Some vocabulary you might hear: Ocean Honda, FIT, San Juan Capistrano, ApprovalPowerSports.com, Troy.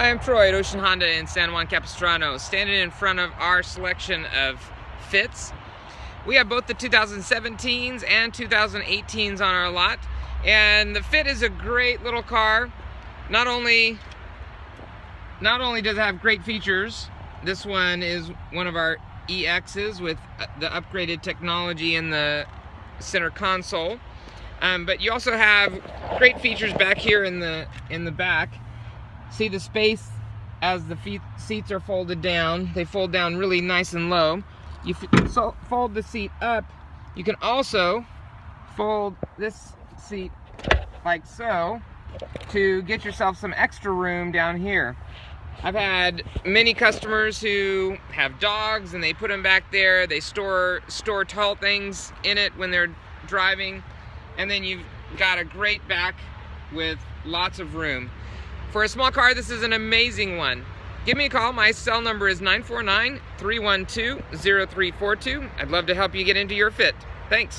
I am Troy at Ocean Honda in San Juan Capistrano, standing in front of our selection of FITs. We have both the 2017s and 2018s on our lot, and the FIT is a great little car. Not only does it have great features, this one is one of our EXs with the upgraded technology in the center console, but you also have great features back here in the back. See the space as the seats are folded down. They fold down really nice and low. You fold the seat up. You can also fold this seat like so to get yourself some extra room down here. I've had many customers who have dogs and they put them back there. They store tall things in it when they're driving. And then you've got a great back with lots of room. For a small car, this is an amazing one. Give me a call. My cell number is 949-312-0342. I'd love to help you get into your FIT. Thanks.